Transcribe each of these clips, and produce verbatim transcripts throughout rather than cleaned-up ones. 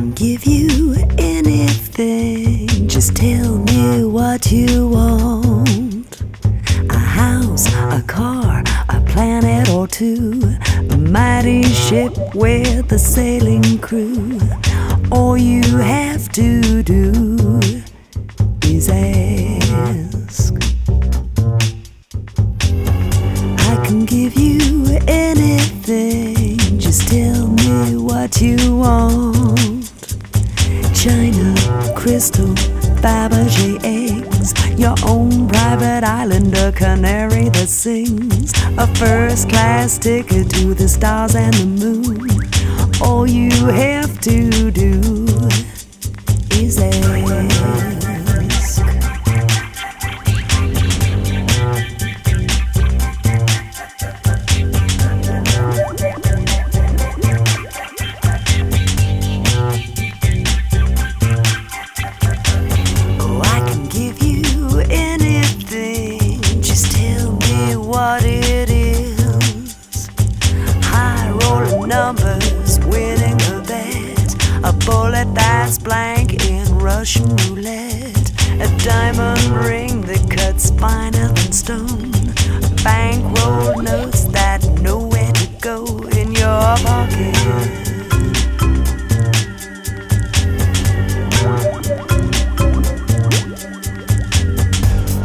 can give you anything. Just tell me what you want. A house, a car, a planet or two, a mighty ship with a sailing crew. All you have to do is ask. I can give you anything. Just tell me what you want. China, crystal, Fabergé eggs, your own private island, a canary that sings, a first-class ticket to the stars and the moon. All you have to do is ask. Blank in Russian roulette, a diamond ring that cuts finer than stone, bankroll notes that know where to go in your pocket.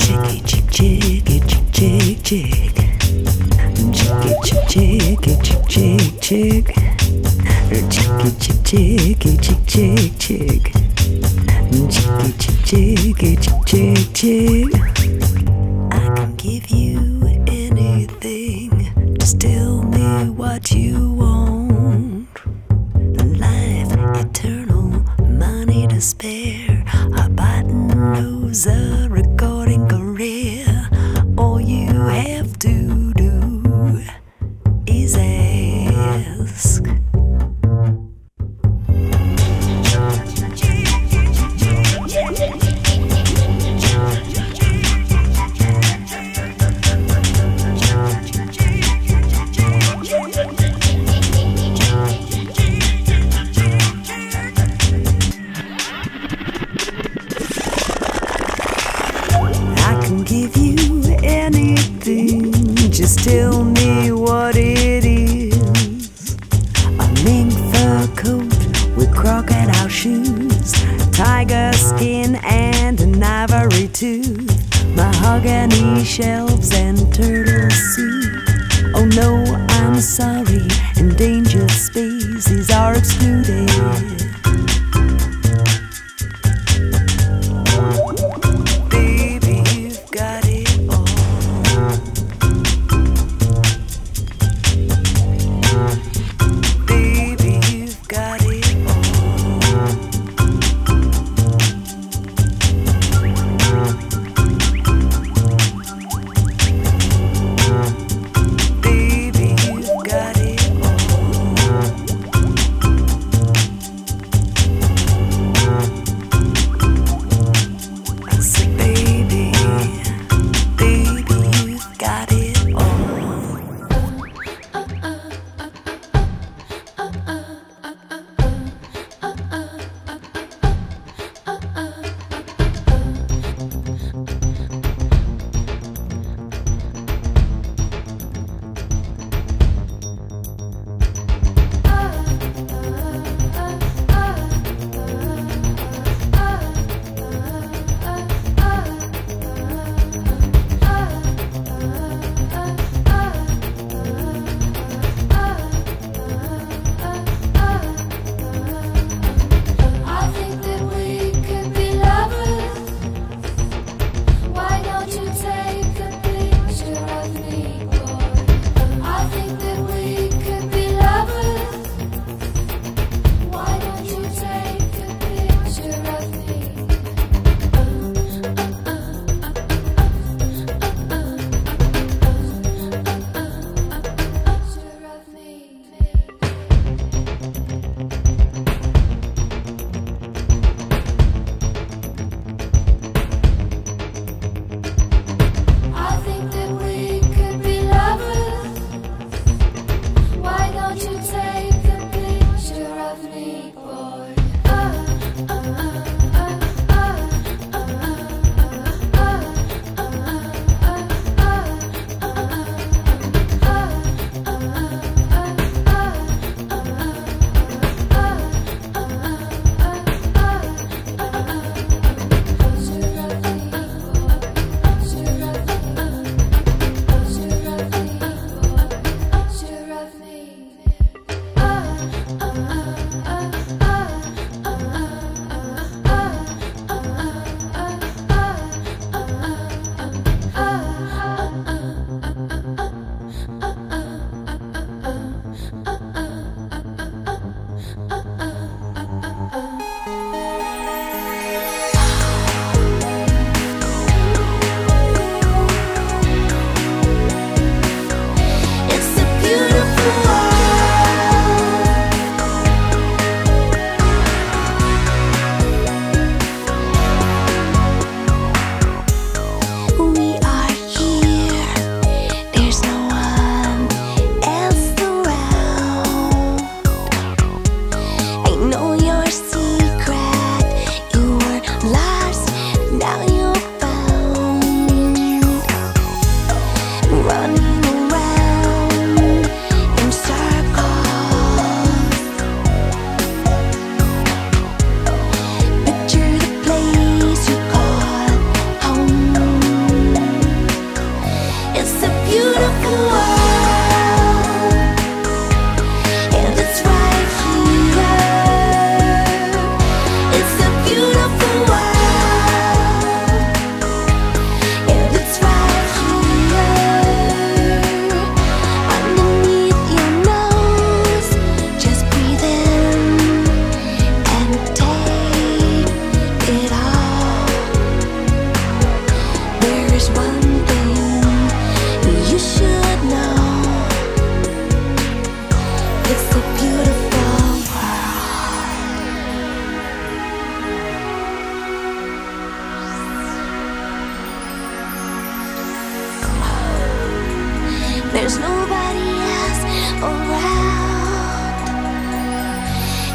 Chicky chick chicky chick chick chick, chicky chick chicky chick chick chick. Chicky chick chicky chick chick chick, chicky chick chicky chick chick chick. I can give you anything. Just tell me what you want. Life eternal, money to spare, a button nose, a recording career. All you have to do is ask. Give you anything, just tell me what it is. A mink fur coat with crocodile shoes, tiger skin and an ivory tooth, mahogany shelves and turtle soup. Oh no, I'm sorry, endangered species are excluded.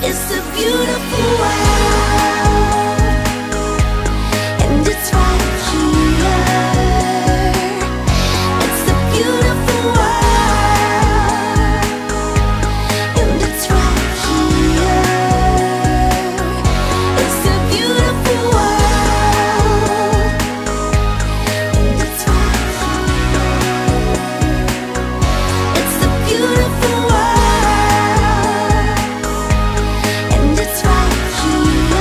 It's a beautiful world, and it's right here. It's a beautiful world, and it's right here. It's a beautiful world, and it's right here. It's a beautiful world, and it's right here.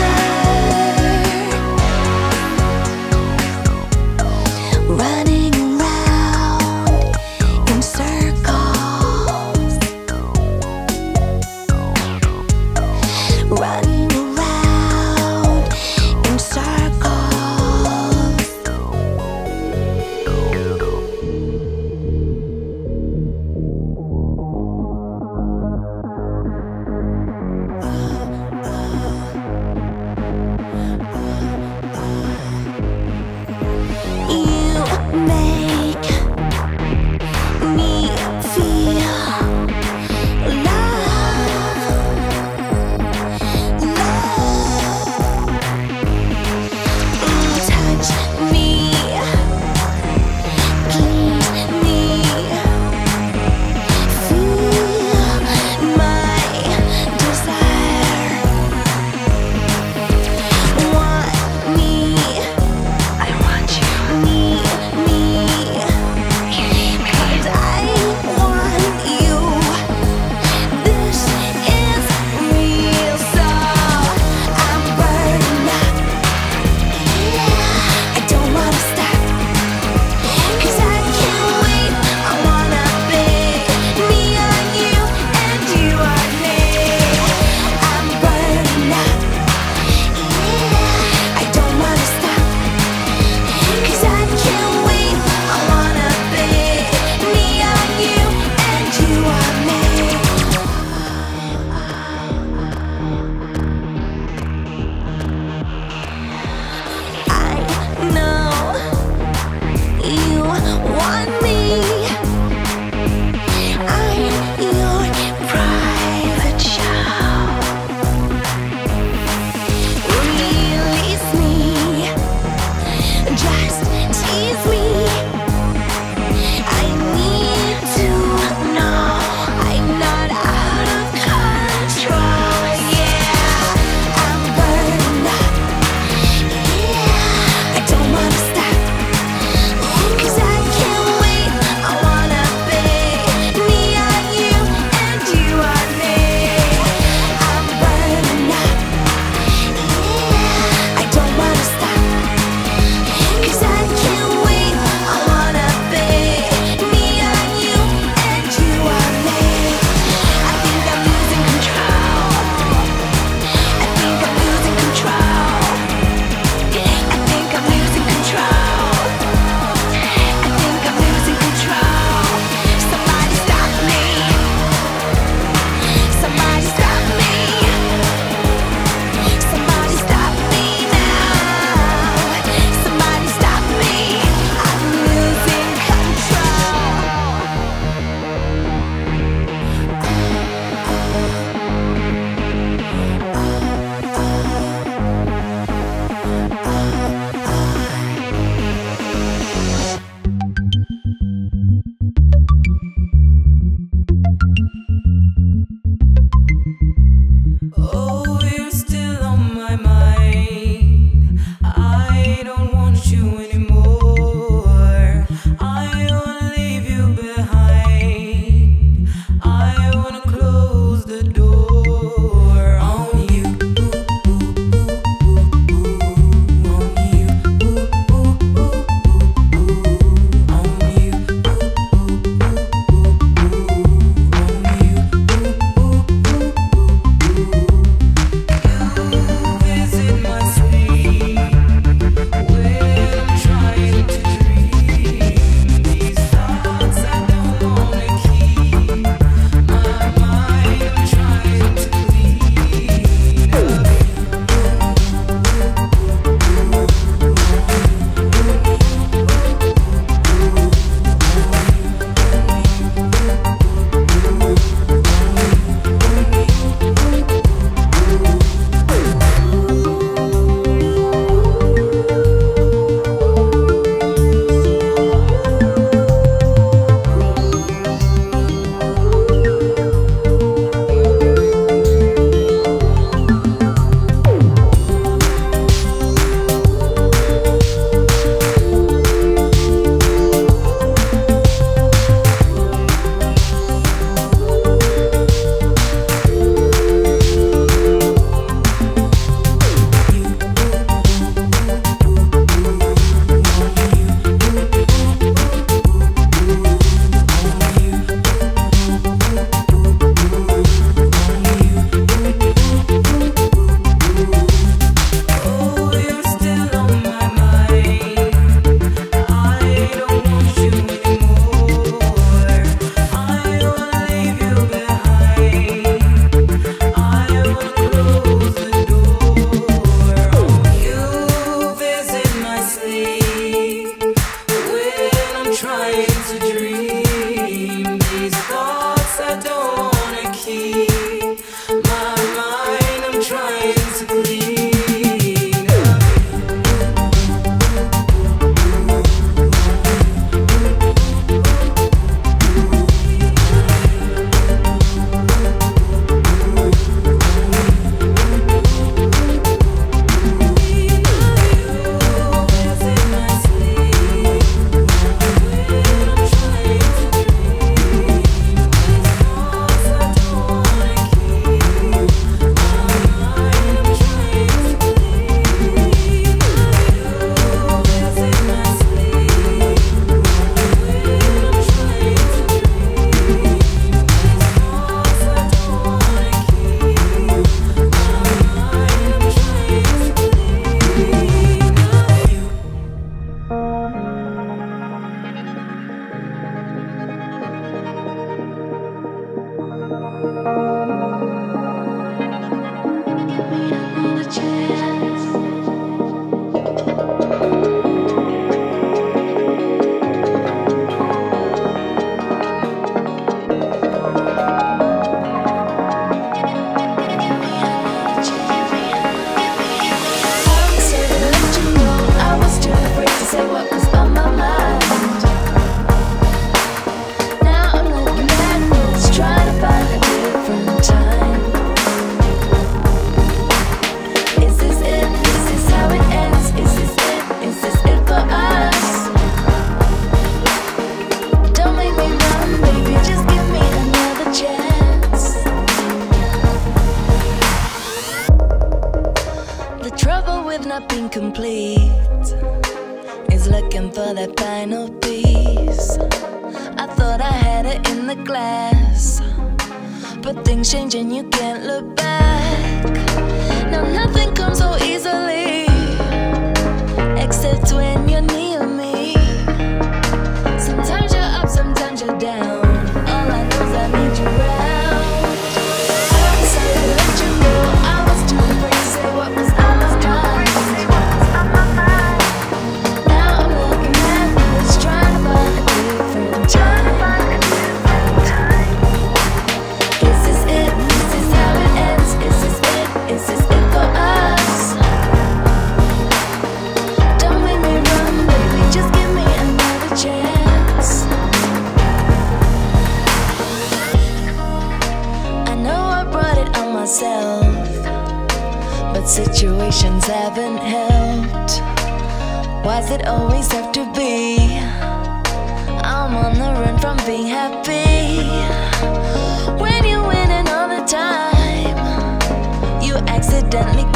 Accidentally